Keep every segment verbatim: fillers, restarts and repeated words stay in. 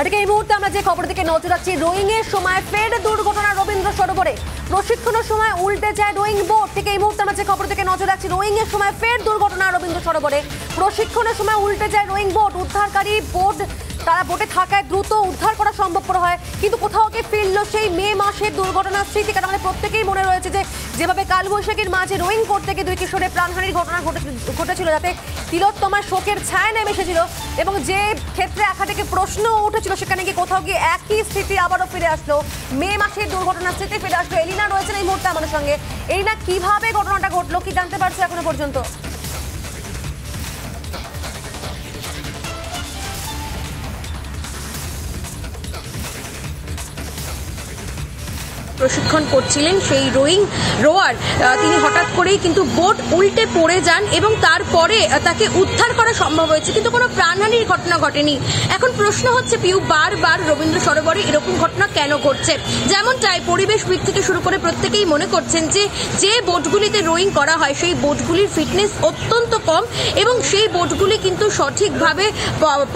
এদিকে এই মুহূর্তে আমরা যে খবরের দিকে নজর রাখছি, রোয়িং এর সময় ফের দুর্ঘটনা রবীন্দ্র সরোবরে। প্রশিক্ষণের সময় উল্টে যায় রোয়িং বোট। ঠিক এই মুহূর্তে আমরা যে খবরের দিকে নজর রাখছি, রোয়িং এর সময় ফের দুর্ঘটনা রবীন্দ্র সরোবরে। প্রশিক্ষণের সময় উল্টে যায় রোয়িং বোট। উদ্ধারকারী বোট তারা বোটে থাকায় দ্রুত উদ্ধার করা সম্ভবপর হয়, কিন্তু কোথাও কি ফিরল সেই মে মাসের দুর্ঘটনার স্মৃতি? কারণ আমাদের প্রত্যেকেই মনে রয়েছে যে যেভাবে কালবৈশাখীর মাঝে রোয়িং করতে গিয়ে দুই কিশোরের প্রাণহানির ঘটনা ঘটেছিল, যাতে তিলোত্তমার শোকের ছায়া নেমে এসেছিল এবং যে ক্ষেত্রে একা থেকে প্রশ্ন উঠেছিল সেখানে গিয়ে কোথাও গিয়ে একই স্মৃতি আবারও ফিরে আসলো, মে মাসের দুর্ঘটনার স্মৃতি ফিরে আসলো। এলিনা রয়েছেন এই মুহূর্তে আমাদের সঙ্গে। এলিনা, কিভাবে ঘটনাটা ঘটলো, কি জানতে পারছো এখনো পর্যন্ত? প্রশিক্ষণ করছিলেন সেই রোয়িং রোয়ার, তিনি হঠাৎ করেই কিন্তু বোট উল্টে পড়ে যান এবং তারপরে তাকে উদ্ধার করা সম্ভব হয়েছে, কিন্তু কোনো প্রাণহানির ঘটনা ঘটেনি। এখন প্রশ্ন হচ্ছে পিউ, বারবার রবীন্দ্র সরোবরে এরকম ঘটনা কেন ঘটছে? যেমনটাই পরিবেশবিদ থেকে শুরু করে প্রত্যেকেই মনে করছেন যে যে বোটগুলিতে রোয়িং করা হয় সেই বোটগুলির ফিটনেস অত্যন্ত কম এবং সেই বোটগুলি কিন্তু সঠিকভাবে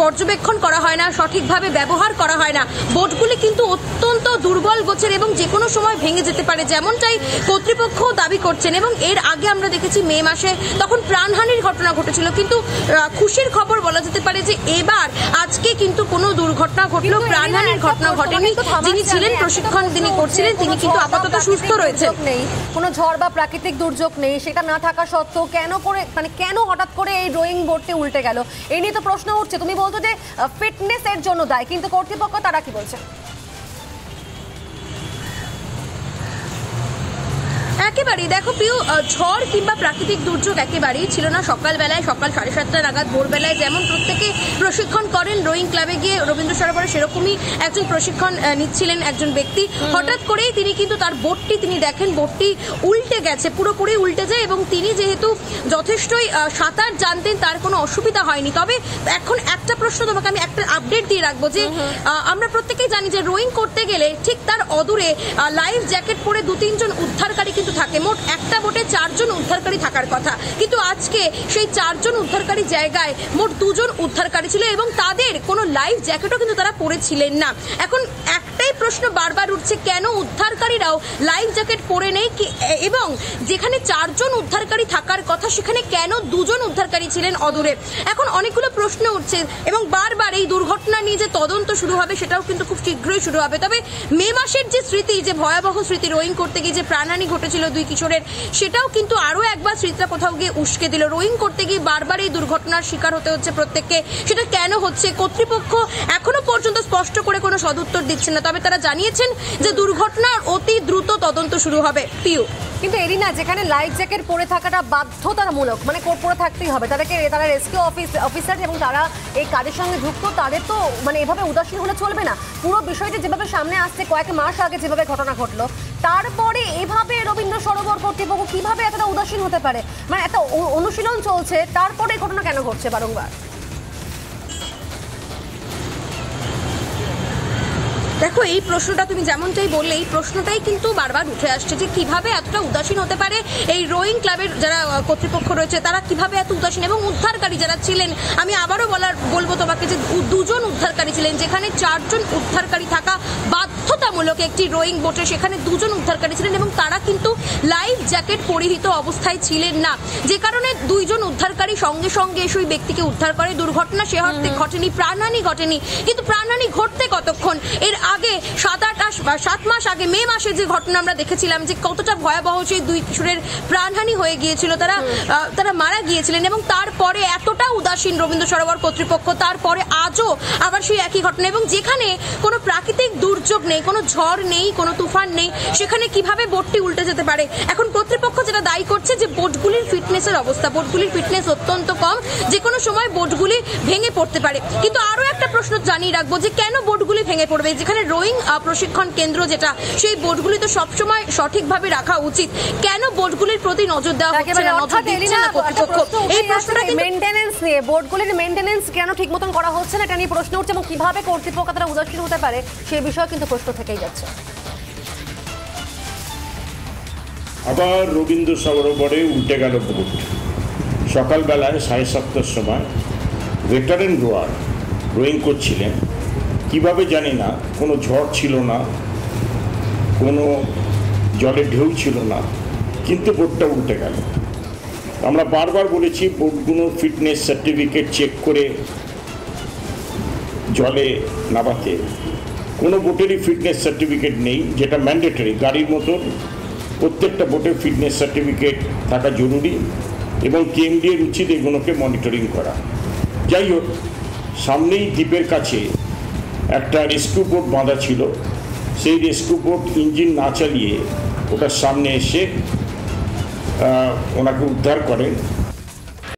পর্যবেক্ষণ করা হয় না, সঠিকভাবে ব্যবহার করা হয় না। বোটগুলি কিন্তু অত্যন্ত দুর্বল গোছের এবং যে কোনো সময় ভেঙে যেতে পারে, যেমনটাই কর্তৃপক্ষ দাবি করছেন। এবং এর আগে আমরা দেখেছি মে মাসে, তখন প্রাণহানির ঘটনা ঘটেছিল, কিন্তু খুশির খবর বলা যেতে পারে যে এবার আজকে কিন্তু কোনো দুর্ঘটনা ঘটলো, প্রাণহানির ঘটনা ঘটেনি। যিনি ছিলেন প্রশিক্ষণ, তিনি করছিলেন, তিনি কিন্তু আপাতত সুস্থ রয়েছে। কোনো ঝড় বা প্রাকৃতিক দুর্যোগ নেই, সেটা না থাকা সত্ত্বেও কেন করে মানে কেন হঠাৎ করে এই রোয়িং বোটে উল্টে গেল, এই নিয়ে তো প্রশ্ন উঠছে। তুমি বলছো যে ফিটনেস এর জন্য দায়, কিন্তু কর্তৃপক্ষ তারা কি বলছে? একেবারেই দেখো পিউ, ঝড় কিংবা প্রাকৃতিক দুর্যোগ একেবারেই ছিল না। সকালবেলায়, সকাল সাড়ে সাতটা নাগাদ ভোরবেলায় যেমন প্রত্যেকে প্রশিক্ষণ করেন রোয়িং ক্লাবে গিয়ে রবীন্দ্র সরোবরে, সেরকমই একজন প্রশিক্ষণ নিচ্ছিলেন একজন ব্যক্তি। হঠাৎ করেই তিনি কিন্তু তার বোটটি তিনি দেখেন, বোটটি উল্টে গেছে, পুরোপুরি উল্টে যায়। এবং তিনি যেহেতু যথেষ্টই সাঁতার জানতেন, তার কোনো অসুবিধা হয়নি। তবে এখন একটা প্রশ্ন তোমাকে আমি একটা আপডেট দিয়ে রাখবো, যে আমরা প্রত্যেকেই জানি যে রোয়িং করতে গেলে ঠিক তার অদূরে লাইফ জ্যাকেট পরে দু তিনজন উদ্ধারকারী কিন্তু থাকে। মোট একটা বোটে চারজন উদ্ধারকারী থাকার কথা, কিন্তু আজকে সেই চারজন উদ্ধারকারী জায়গায় মোট দুজন উদ্ধারকারী ছিল এবং তাদের কোনো লাইফ জ্যাকেটও কিন্তু তারা পরেছিলেন না। এখন একটাই প্রশ্ন বারবার উঠছে, কেন উদ্ধারকারীরাও লাইফ জ্যাকেট পরে নেই? এবং যেখানে চারজন উদ্ধারকারী থাকার কথা সেখানে কেন দুজন উদ্ধারকারী ছিলেন অদূরে? এখন অনেকগুলো প্রশ্ন উঠছে এবং বারবার এই দুর্ঘটনা নিয়ে যে তদন্ত শুরু হবে সেটাও কিন্তু খুব শীঘ্রই শুরু হবে। তবে মে মাসের যে স্মৃতি, যে ভয়াবহ স্মৃতি, রোয়িং করতে গিয়ে যে প্রাণহানি ঘটেছিল দুই কিশোরের, সেটাও কিন্তু আরো একবার স্মৃতিটা কোথাও গিয়ে উস্কে দিল। রোয়িং করতে গিয়ে বারবার এই দুর্ঘটনার শিকার হতে হচ্ছে প্রত্যেককে। সেটা কেন হচ্ছে? কর্তৃপক্ষ এখনো পর্যন্ত স্পষ্ট করে কোনো সদুত্তর দিচ্ছেন না, তবে তারা জানিয়েছেন যে দুর্ঘটনার অতি দ্রুত তদন্ত শুরু হবে। পিউ, কিন্তু এরিনা, যেখানে লাইফ জ্যাকেট পরে থাকাটা বাধ্যতামূলক, মানে পরে থাকতেই হবে, তাদেরকে তারা রেস্কিউ অফিসার এবং তারা এই কাজের সঙ্গে যুক্ত, তাদের তো মানে এভাবে উদাসীন হলে চলবে না। পুরো বিষয়টা যেভাবে সামনে আসছে, কয়েক মাস আগে যেভাবে ঘটনা ঘটলো, তারপরে এভাবে রবীন্দ্র সরোবর কর্তৃপক্ষ কিভাবে এতটা উদাসীন হতে পারে? মানে এত অনুশীলন চলছে, তারপরে ঘটনা কেন ঘটছে বারংবার? দেখো, এই প্রশ্নটা তুমি যেমনটাই বললে, এই প্রশ্নটাই কিন্তু বারবার উঠে আসছে যে কিভাবে এতটা উদাসীন হতে পারে এই রোয়িং ক্লাবের যারা কর্তৃপক্ষ রয়েছে, তারা কিভাবে এত উদাসীন। এবং উদ্ধারকারী যারা ছিলেন, আমি আবারও বলার বলবো তোমাকে যে দুজন উদ্ধারকারী ছিলেন, যেখানে চারজন উদ্ধারকারী থাকা বাধ্যতামূলক একটি রোয়িং বোটে, সেখানে দুজন উদ্ধারকারী ছিলেন এবং তারা কিন্তু লাইফ জ্যাকেট পরিহিত অবস্থায় ছিলেন না, যে কারণে দুইজন উদ্ধারকারী সঙ্গে সঙ্গে এসে ওই ব্যক্তিকে উদ্ধার করে। দুর্ঘটনা সে অর্থে ঘটেনি, প্রাণহানি ঘটেনি, কিন্তু প্রাণহানি ঘটতে কতক্ষণ? এর আগে সাত আট সাত মাস আগে মে মাসে যে ঘটনা আমরা দেখেছিলাম যে কতটা ভয়াবহ, সেই দুই কিশোরের প্রাণহানি হয়ে গিয়েছিল, তারা তারা মারা গিয়েছিলেন। এবং তারপরে এতটা উদাসীন রবীন্দ্র সরোবর কর্তৃপক্ষ, তারপরে আজও আবার সেই একই ঘটনা। এবং যেখানে কোনো প্রাকৃতিক দুর্যোগ নেই, কোনো ঝড় নেই, কোনো তুফান নেই, সেখানে কিভাবে বোটটি উল্টে যেতে পারে? এখন কর্তৃপক্ষ যেটা দায়ী করছে যে বোটগুলির ফিটনেসের অবস্থা, বোটগুলির ফিটনেস অত্যন্ত কম, যে কোনো সময় বোটগুলি ভেঙে পড়তে পারে। কিন্তু আরও একটা প্রশ্ন জানিয়ে রাখবো যে কেন বোটগুলি ভেঙে পড়বে? এখানে রোয়িং প্রশিক্ষণ কেন্দ্র যেটা, সেই বোটগুলি তো সবসময় সঠিকভাবে রাখা উচিত, কেন বোটগুলির প্রতি নজর দেওয়া হচ্ছে না? নজর দিচ্ছে না কর্তৃপক্ষ। এই প্রশ্নটা মেইনটেনেন্স নিয়ে, বোটগুলির মেইনটেনেন্স কেন ঠিক মতন করা হচ্ছে না, এটা নিয়ে প্রশ্ন উঠছে এবং কিভাবে কর্তৃপক্ষ তারা উদাসীন হতে পারে সেই বিষয়ে কিন্তু প্রশ্ন থেকেই যাচ্ছে। আবার রবীন্দ্র সরোবরে উল্টে গেল বোট। সকালবেলায় সাড়ে সাতটার সময় ভেটারেন রোয়ার রোয়িং করছিলেন, কিভাবে জানি না, কোনো ঝড় ছিল না, কোনো জলের ঢেউ ছিল না, কিন্তু বোটটা উল্টে গেল। আমরা বারবার বলেছি বোটগুলো ফিটনেস সার্টিফিকেট চেক করে জলে নামাতে। কোনো বোটেরই ফিটনেস সার্টিফিকেট নেই, যেটা ম্যান্ডেটরি। গাড়ির মতন প্রত্যেকটা বোটের ফিটনেস সার্টিফিকেট থাকা জরুরি এবং কেএমডিএর উচিত এগুলোকে মনিটরিং করা। যাই হোক, সামনেই দ্বীপের কাছে একটা রেস্কিউ বোট বাঁধা ছিল, সেই রেস্কিউ বোট ইঞ্জিন না চালিয়ে ওটার সামনে এসে ওনাকে উদ্ধার করেন।